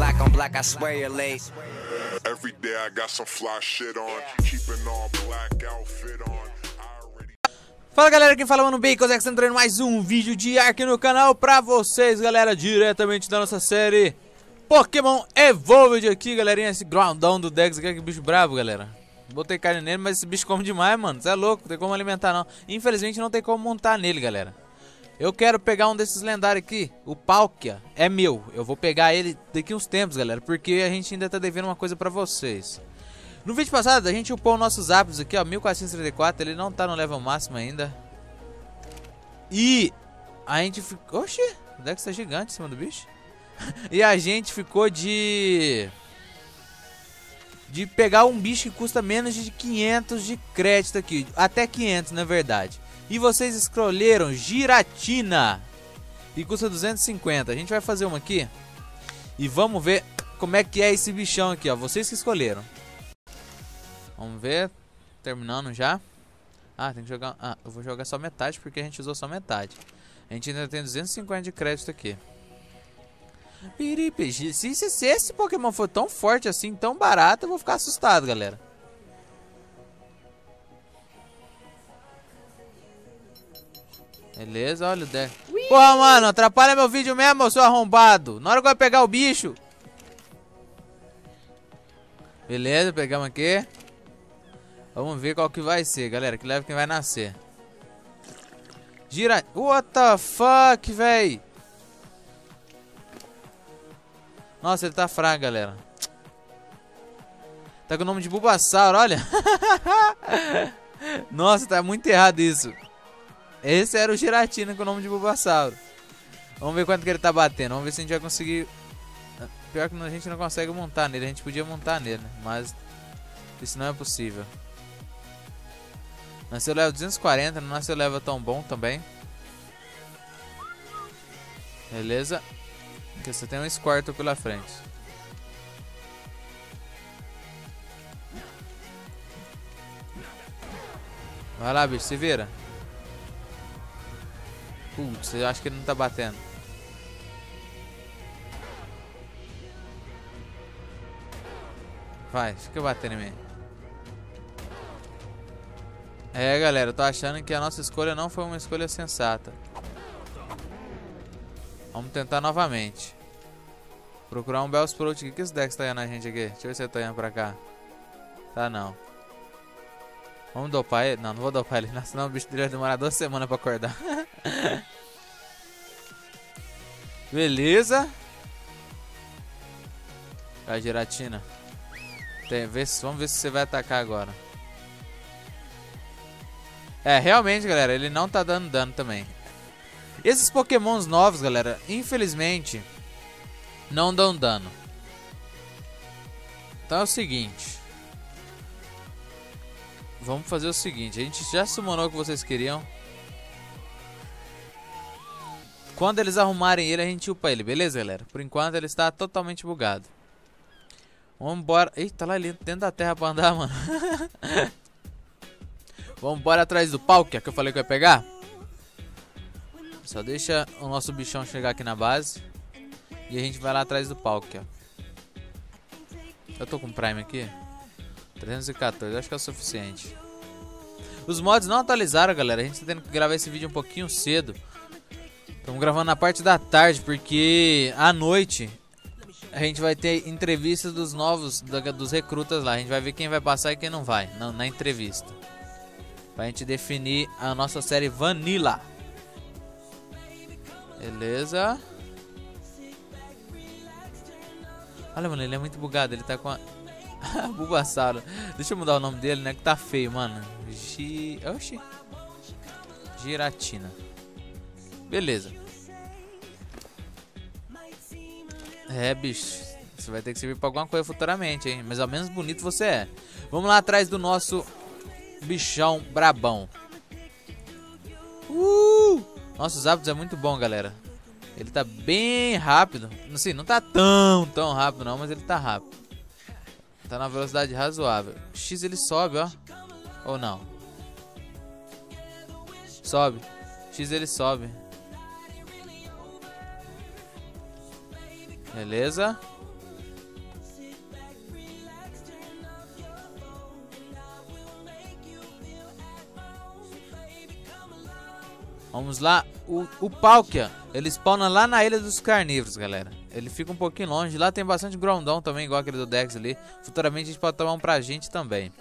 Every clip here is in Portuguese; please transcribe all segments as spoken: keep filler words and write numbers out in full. black on black, I swear you're late. Every day I got some fly shit on, keeping all black outfit on. Fala galera, quem fala Manu Bacon, é que estamos trazendo mais um vídeo de Ark no canal pra vocês, galera, diretamente da nossa série Pokémon Evolved aqui, galerinha. Esse Groudon do Dex aqui é que bicho brabo, galera. Botei carne nele, mas esse bicho come demais, mano. Cê é louco, não tem como alimentar não. Infelizmente não tem como montar nele, galera. Eu quero pegar um desses lendários aqui, o Palkia, é meu. Eu vou pegar ele daqui uns tempos, galera, porque a gente ainda tá devendo uma coisa pra vocês. No vídeo passado a gente upou nossos Zapdos aqui, ó, mil quatrocentos e trinta e quatro, ele não tá no level máximo ainda. E a gente ficou... Oxi, o Dex tá gigante em cima do bicho. E a gente ficou de... De pegar um bicho que custa menos de quinhentos de crédito aqui, até quinhentos na verdade. E vocês escolheram Giratina, e custa duzentos e cinquenta, a gente vai fazer uma aqui. E vamos ver como é que é esse bichão aqui, ó, vocês que escolheram. Vamos ver, terminando já. Ah, tem que jogar, ah, eu vou jogar só metade porque a gente usou só metade. A gente ainda tem duzentos e cinquenta de crédito aqui. Piripi, se, se, se esse Pokémon for tão forte assim, tão barato, eu vou ficar assustado, galera. Beleza, olha o Dex. Porra, mano, atrapalha meu vídeo mesmo, eu sou arrombado. Na hora que eu pegar o bicho. Beleza, pegamos aqui. Vamos ver qual que vai ser, galera, que leva quem vai nascer. Gira... What the fuck, véi? Nossa, ele tá fraco, galera. Tá com o nome de Bulbasaur, olha. Nossa, tá muito errado isso. Esse era o Giratina com o nome de Bulbasaur. Vamos ver quanto que ele tá batendo, vamos ver se a gente vai conseguir... Pior que a gente não consegue montar nele, a gente podia montar nele, mas isso não é possível. Nasceu level duzentos e quarenta, não nasceu level tão bom também. Beleza. Porque você tem um Squirtle pela frente. Vai lá, bicho, se vira. Putz, eu acho que ele não tá batendo. Vai, fica batendo em mim. É, galera, eu tô achando que a nossa escolha não foi uma escolha sensata. Vamos tentar novamente. Procurar um Bellsprout aqui. O que esse Dex tá indo na gente aqui? Deixa eu ver se ele tá indo pra cá. Tá, não. Vamos dopar ele? Não, não vou dopar ele. Senão o bicho dele vai demorar duas semanas pra acordar. Beleza. A Giratina. Tem, vê se, vamos ver se você vai atacar agora. É, realmente, galera, ele não tá dando dano também. Esses Pokémons novos, galera, infelizmente, não dão dano. Então é o seguinte. Vamos fazer o seguinte. A gente já summonou o que vocês queriam. Quando eles arrumarem ele, a gente upa ele. Beleza, galera? Por enquanto ele está totalmente bugado. Vamos embora. Eita, lá ele dentro da terra pra andar, mano. Vamos embora atrás do Palkia, que eu falei que eu ia pegar. Só deixa o nosso bichão chegar aqui na base. E a gente vai lá atrás do Palkia. Eu tô com Prime aqui. trezentos e quatorze, acho que é o suficiente. Os mods não atualizaram, galera. A gente tá tendo que gravar esse vídeo um pouquinho cedo. Estamos gravando na parte da tarde, porque à noite a gente vai ter entrevistas dos novos, dos recrutas lá. A gente vai ver quem vai passar e quem não vai, na, na entrevista. Pra gente definir a nossa série Vanilla. Beleza. Olha, mano, ele é muito bugado. Ele tá com a... Bulbasaur. Deixa eu mudar o nome dele, né? Que tá feio, mano. G... Oxi. Giratina. Beleza. É, bicho. Você vai ter que servir pra alguma coisa futuramente, hein? Mas ao menos bonito você é. Vamos lá atrás do nosso... bichão brabão. Uh! Nossos hábitos é muito bom, galera. Ele tá bem rápido. Assim, não tá tão, tão rápido não, mas ele tá rápido. Tá na velocidade razoável. X ele sobe, ó. Ou não? Sobe. X ele sobe. Beleza. Vamos lá. O, o Palkia, ele spawna lá na Ilha dos Carnívoros, galera. Ele fica um pouquinho longe. Lá tem bastante Groudon também, igual aquele do Dex ali. Futuramente a gente pode tomar um pra gente também.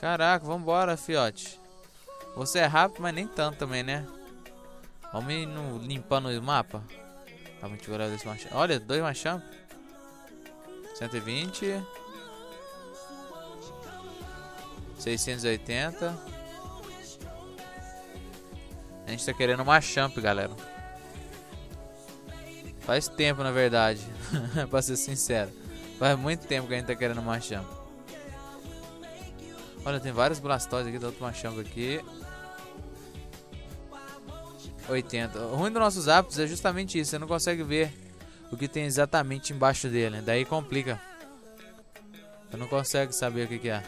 Caraca, vambora, fiote. Você é rápido, mas nem tanto também, né? Vamos ir no, limpando o mapa. Olha, dois Machamp. cento e vinte. seiscentos e oitenta. A gente tá querendo uma Machamp, galera. Faz tempo, na verdade. Pra ser sincero, faz muito tempo que a gente tá querendo uma Machamp. Olha, tem vários Blastoise aqui. Tem outro Machamp aqui. oitenta. O ruim dos nossos Zapdos é justamente isso. Você não consegue ver o que tem exatamente embaixo dele. Daí complica. Você não consegue saber o que, que é.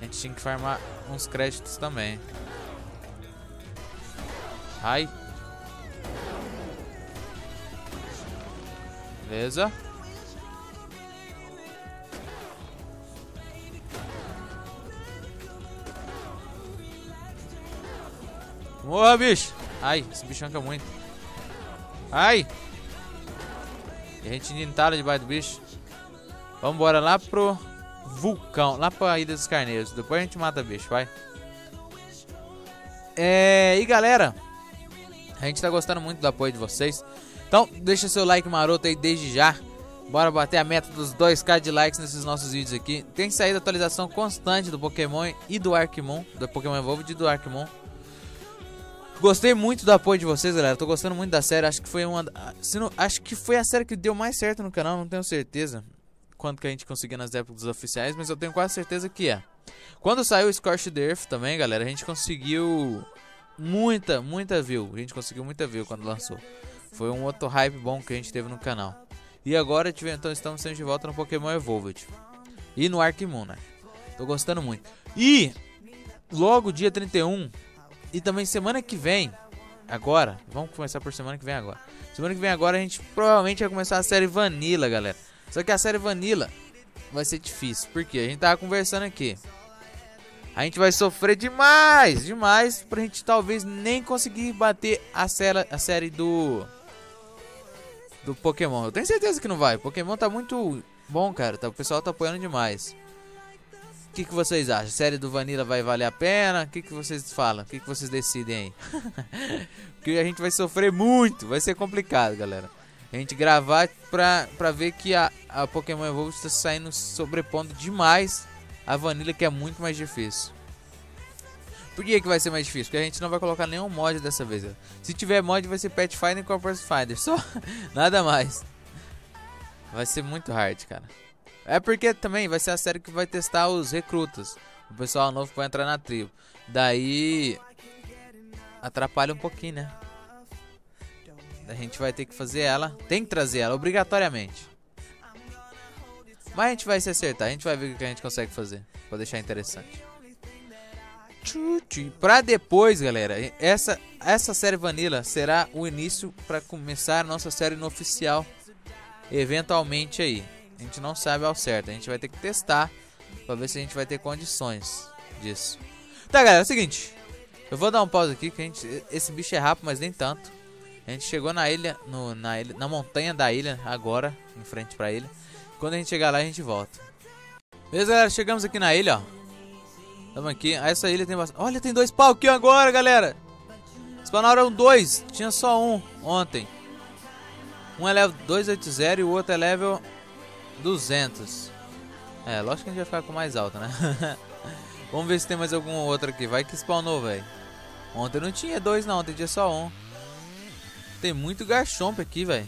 A gente tinha que farmar uns créditos também. Ai. Beleza. Morra, bicho. Ai, esse bicho anca muito. Ai. E a gente entalha debaixo do bicho. Vamos embora lá pro vulcão, lá pra Ilha dos Carneiros. Depois a gente mata bicho, vai. É, e galera, a gente tá gostando muito do apoio de vocês. Então deixa seu like maroto aí desde já. Bora bater a meta dos dois mil de likes nesses nossos vídeos aqui. Tem saído atualização constante do Pokémon e do Arkmon, do Pokémon Evolved e do Arkmon. Gostei muito do apoio de vocês, galera. Tô gostando muito da série. Acho que foi uma, se não, acho que foi a série que deu mais certo no canal, não tenho certeza quanto que a gente conseguiu nas épocas oficiais, mas eu tenho quase certeza que é. Quando saiu o Scorched Earth também, galera, a gente conseguiu muita, muita view. A gente conseguiu muita view quando lançou. Foi um outro hype bom que a gente teve no canal. E agora, então, estamos sendo de volta no Pokémon Evolved. E no Arkmon, né? Tô gostando muito. E logo dia trinta e um, e também semana que vem, agora, vamos começar por semana que vem agora. Semana que vem agora a gente provavelmente vai começar a série Vanilla, galera. Só que a série Vanilla vai ser difícil. Porque a gente tava conversando aqui. A gente vai sofrer demais, demais. Pra gente talvez nem conseguir bater a série, a série do... do Pokémon. Eu tenho certeza que não vai. Pokémon tá muito bom, cara. O pessoal tá apoiando demais. O que, que vocês acham? A série do Vanilla vai valer a pena? O que, que vocês falam? O que, que vocês decidem aí? Porque a gente vai sofrer muito. Vai ser complicado, galera. A gente gravar pra, pra ver que a, a Pokémon Evolved está saindo sobrepondo demais a Vanilla, que é muito mais difícil. Por que que vai ser mais difícil? Porque a gente não vai colocar nenhum mod dessa vez. Se tiver mod vai ser Pathfinder e Corpus Finder, só, nada mais. Vai ser muito hard, cara. É porque também vai ser a série que vai testar os recrutas. O pessoal novo vai entrar na tribo. Daí atrapalha um pouquinho, né? A gente vai ter que fazer ela. Tem que trazer ela, obrigatoriamente. Mas a gente vai se acertar. A gente vai ver o que a gente consegue fazer pra deixar interessante. Pra depois, galera, Essa, essa série Vanilla será o início pra começar a nossa série no oficial. Eventualmente aí, a gente não sabe ao certo. A gente vai ter que testar pra ver se a gente vai ter condições disso. Tá, galera, é o seguinte. Eu vou dar um pause aqui, que a gente, esse bicho é rápido, mas nem tanto. A gente chegou na ilha, no, na ilha, na montanha da ilha, agora, em frente pra ilha. Quando a gente chegar lá, a gente volta. Beleza, galera? Chegamos aqui na ilha, ó. Tamo aqui. Essa ilha tem bastante... Olha, tem dois Palkia agora, galera! Spawnaram dois. Tinha só um ontem. Um é level duzentos e oitenta e o outro é level duzentos. É, lógico que a gente vai ficar com mais alto, né? Vamos ver se tem mais algum outro aqui. Vai que spawnou, velho. Ontem não tinha dois, não. Ontem tinha só um. Tem muito Garchomp aqui, velho.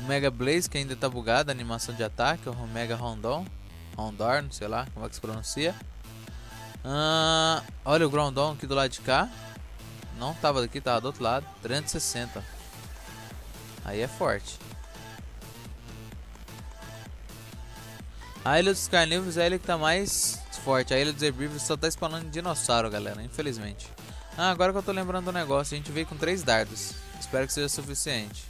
O Mega Blaze, que ainda tá bugado, a animação de ataque. O Mega Rondon. Rondorn, sei lá como é que se pronuncia. Ah, olha o Groudon aqui do lado de cá. Não tava daqui, tava do outro lado. trezentos e sessenta. Aí é forte. A Ilha dos Carnívoros é a ilha que tá mais forte. A Ilha dos Herbívoros só tá spawnando dinossauro, galera. Infelizmente. Ah, agora que eu tô lembrando do negócio. A gente veio com três dardos. Espero que seja suficiente.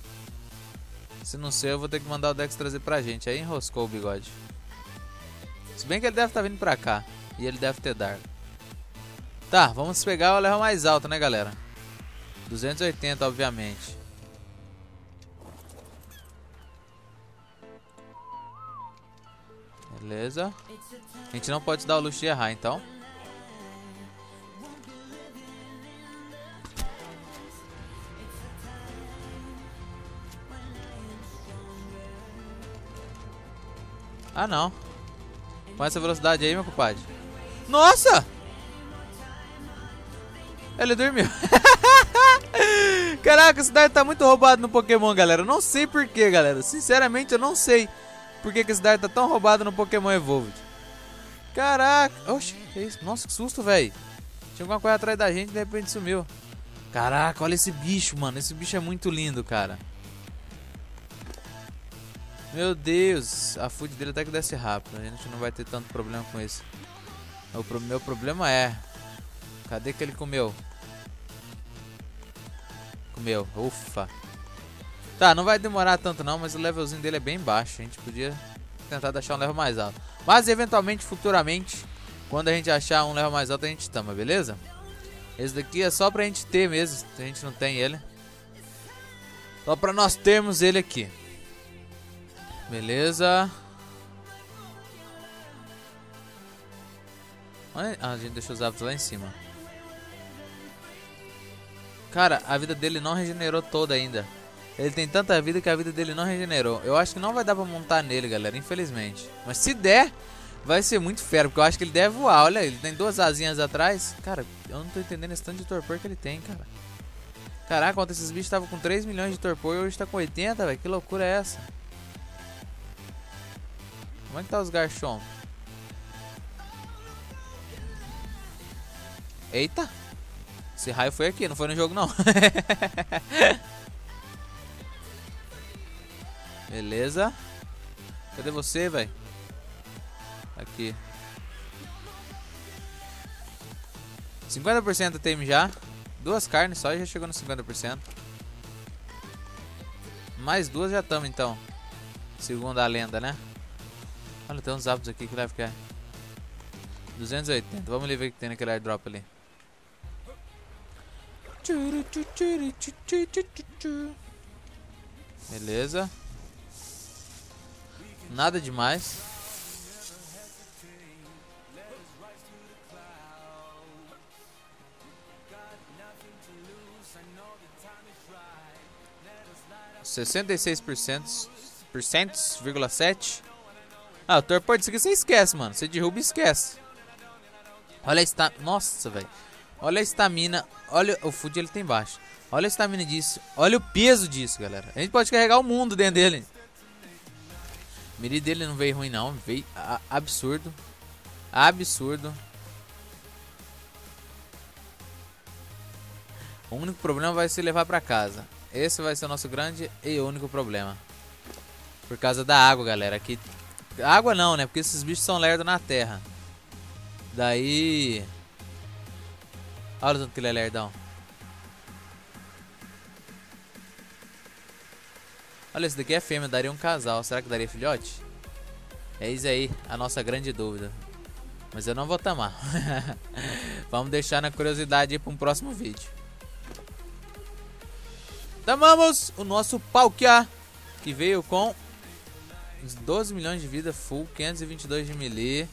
Se não ser, eu vou ter que mandar o Dex trazer pra gente. Aí enroscou o bigode. Se bem que ele deve estar vindo pra cá. E ele deve ter Dark. Tá, vamos pegar o level mais alto, né, galera? duzentos e oitenta, obviamente. Beleza. A gente não pode dar o luxo de errar, então. Ah, não. Com essa velocidade aí, meu compadre. Nossa! Ele dormiu. Caraca, esse Dark tá muito roubado no Pokémon, galera. Eu não sei porquê, galera. Sinceramente, eu não sei por que, que esse Dark tá tão roubado no Pokémon Evolved. Caraca. Oxi, que isso? Nossa, que susto, velho. Tinha alguma coisa atrás da gente e de repente sumiu. Caraca, olha esse bicho, mano. Esse bicho é muito lindo, cara. Meu Deus. A food dele até que desce rápido. A gente não vai ter tanto problema com isso. O meu problema é... Cadê que ele comeu? Comeu, ufa. Tá, não vai demorar tanto não, mas o levelzinho dele é bem baixo. A gente podia tentar deixar um level mais alto. Mas eventualmente, futuramente, quando a gente achar um level mais alto, a gente tama, beleza? Esse daqui é só pra gente ter mesmo, a gente não tem ele. Só pra nós termos ele aqui. Beleza. Ah, a gente deixou os hábitos lá em cima. Cara, a vida dele não regenerou toda ainda. Ele tem tanta vida que a vida dele não regenerou. Eu acho que não vai dar pra montar nele, galera, infelizmente. Mas se der, vai ser muito fera, porque eu acho que ele deve voar. Olha, ele tem duas asinhas atrás. Cara, eu não tô entendendo esse tanto de torpor que ele tem, cara. Caraca, ontem esses bichos estavam com três milhões de torpor e hoje tá com oitenta, velho. Que loucura é essa? Como é que tá os Garchomp? Eita! Esse raio foi aqui, não foi no jogo não. Beleza. Cadê você, velho? Aqui. cinquenta por cento do time já. Duas carnes só e já chegou no cinquenta por cento. Mais duas já estamos então. Segundo a lenda, né? Olha, tem uns hábitos aqui que deve ficar. duzentos e oitenta. Vamos ali ver o que tem naquele airdrop ali. Beleza. Nada demais. sessenta e seis vírgula sete por cento. Ah, o torpor disso aqui você esquece, mano. Você derruba e esquece. Olha a estamina. Nossa, velho. Olha a estamina. Olha o food, ele tem baixo. Olha a estamina disso. Olha o peso disso, galera. A gente pode carregar o mundo dentro dele. A mira dele não veio ruim, não. Veio absurdo. Absurdo. O único problema vai ser levar pra casa. Esse vai ser o nosso grande e único problema. Por causa da água, galera. Aqui... Água não, né? Porque esses bichos são lerdos na terra. Daí... Olha o tanto que ele é lerdão. Olha, esse daqui é fêmea, daria um casal. Será que daria filhote? É isso aí, a nossa grande dúvida. Mas eu não vou tamar. Vamos deixar na curiosidade aí para um próximo vídeo. Tamamos o nosso Palkia, que veio com doze milhões de vida full, quinhentos e vinte e dois de melee.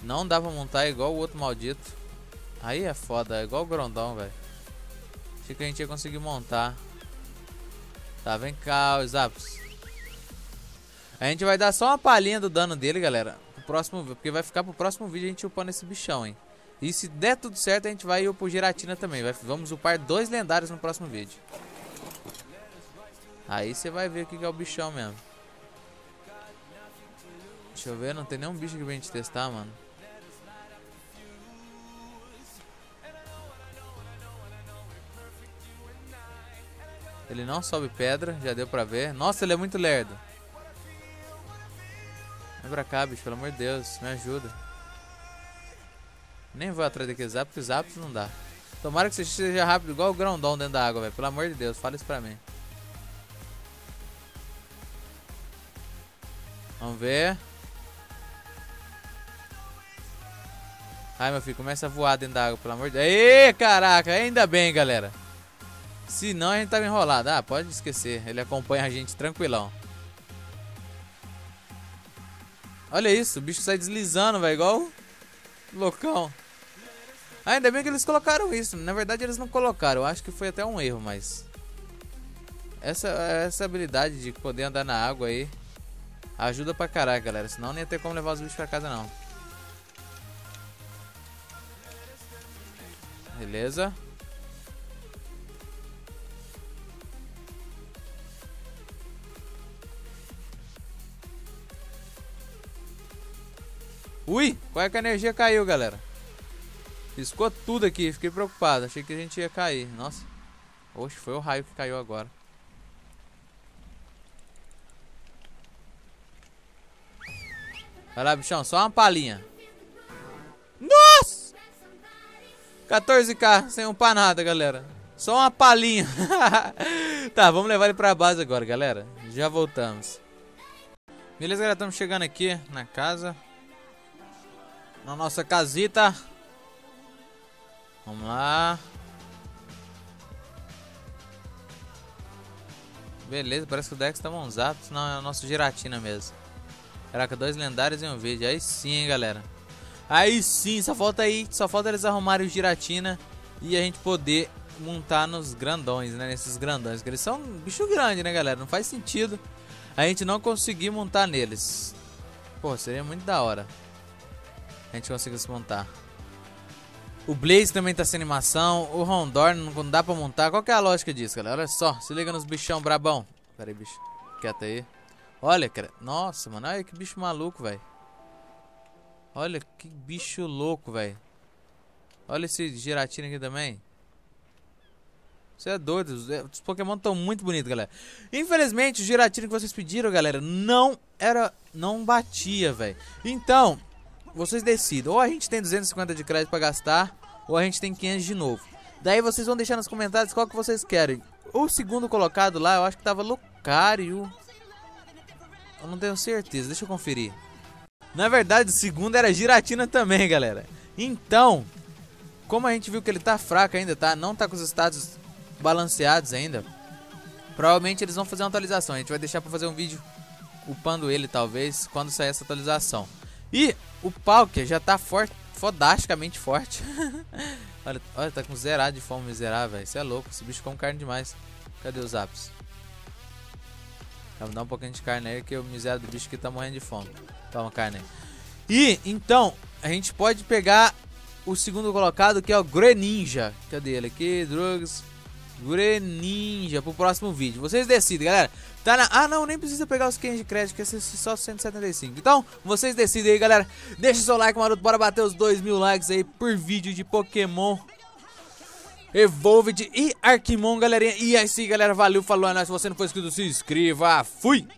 Não dá pra montar igual o outro maldito. Aí é foda, é igual o Groudon, velho. Achei que a gente ia conseguir montar. Tá, vem cá, os Zapdos. A gente vai dar só uma palhinha do dano dele, galera, pro próximo, porque vai ficar pro próximo vídeo a gente upando esse bichão, hein. E se der tudo certo, a gente vai upar o Giratina também. Vai, vamos upar dois lendários no próximo vídeo. Aí você vai ver o que, que é o bichão mesmo. Deixa eu ver, não tem nenhum bicho aqui pra gente testar, mano. Ele não sobe pedra, já deu pra ver. Nossa, ele é muito lerdo. Vem pra cá, bicho, pelo amor de Deus, me ajuda. Nem vou atrás daquele zap, porque zap não dá. Tomara que você seja rápido igual o Groudon dentro da água, velho. Pelo amor de Deus, fala isso pra mim. Vamos ver. Ai, meu filho, começa a voar dentro da água, pelo amor de Deus. Ê, caraca, ainda bem, galera. Senão a gente tava enrolado. Ah, pode esquecer. Ele acompanha a gente tranquilão. Olha isso, o bicho sai deslizando, velho, igual loucão. Ah, ainda bem que eles colocaram isso. Na verdade, eles não colocaram. Eu acho que foi até um erro, mas... Essa, essa habilidade de poder andar na água aí ajuda pra caralho, galera. Senão não ia ter como levar os bichos pra casa, não. Beleza. Ui, qual é que a energia caiu, galera? Piscou tudo aqui, fiquei preocupado. Achei que a gente ia cair, nossa. Oxe, foi o raio que caiu agora. Vai lá, bichão, só uma palhinha. Nossa! quatorze K, sem upar nada, galera. Só uma palhinha. Tá, vamos levar ele pra base agora, galera. Já voltamos. Beleza, galera, estamos chegando aqui na casa. Na nossa casita. Vamos lá. Beleza, parece que o Dex tá monzado. Senão é o nosso Giratina mesmo. Caraca, dois lendários em um vídeo. Aí sim, hein, galera. Aí sim, só falta aí, só falta eles arrumarem o Giratina e a gente poder montar nos grandões, né? Nesses grandões, que eles são um bicho grande, né, galera? Não faz sentido a gente não conseguir montar neles. Pô, seria muito da hora a gente conseguir se montar. O Blaze também tá sem animação, o Rondorn não dá pra montar. Qual que é a lógica disso, galera? Olha só, se liga nos bichão brabão. Pera aí, bicho, quieto aí. Olha, cara, nossa, mano, olha que bicho maluco, velho. Olha que bicho louco, velho. Olha esse Giratina aqui também. Você é doido. Os Pokémon estão muito bonitos, galera. Infelizmente, o Giratina que vocês pediram, galera, não era... Não batia, velho. Então, vocês decidam. Ou a gente tem duzentos e cinquenta de crédito pra gastar, ou a gente tem quinhentos de novo. Daí vocês vão deixar nos comentários qual que vocês querem. O segundo colocado lá, eu acho que tava Lucario. Eu não tenho certeza. Deixa eu conferir. Na verdade, o segundo era Giratina também, galera. Então, como a gente viu que ele tá fraco ainda, tá? Não tá com os status balanceados ainda. Provavelmente eles vão fazer uma atualização. A gente vai deixar pra fazer um vídeo upando ele, talvez, quando sair essa atualização. E o Palkia já tá forte, fodasticamente forte. Olha, olha, tá com zerado de fome, miserável, velho. Isso é louco, esse bicho come carne demais. Cadê os apps? Vamos dar um pouquinho de carne aí, que o miserável do bicho que tá morrendo de fome. Toma carne. E, então, a gente pode pegar o segundo colocado, que é o Greninja. Cadê ele aqui? Drugs. Greninja, pro próximo vídeo. Vocês decidem, galera. Tá na... Ah, não, nem precisa pegar os quinhentos de crédito, que é só cento e setenta e cinco. Então, vocês decidem aí, galera. Deixa o seu like, maroto. Bora bater os dois mil likes aí por vídeo de Pokémon Evolved e Arkmon, galerinha. E é isso aí, galera. Valeu, falou, é nóis. Se você não for inscrito, se inscreva. Fui!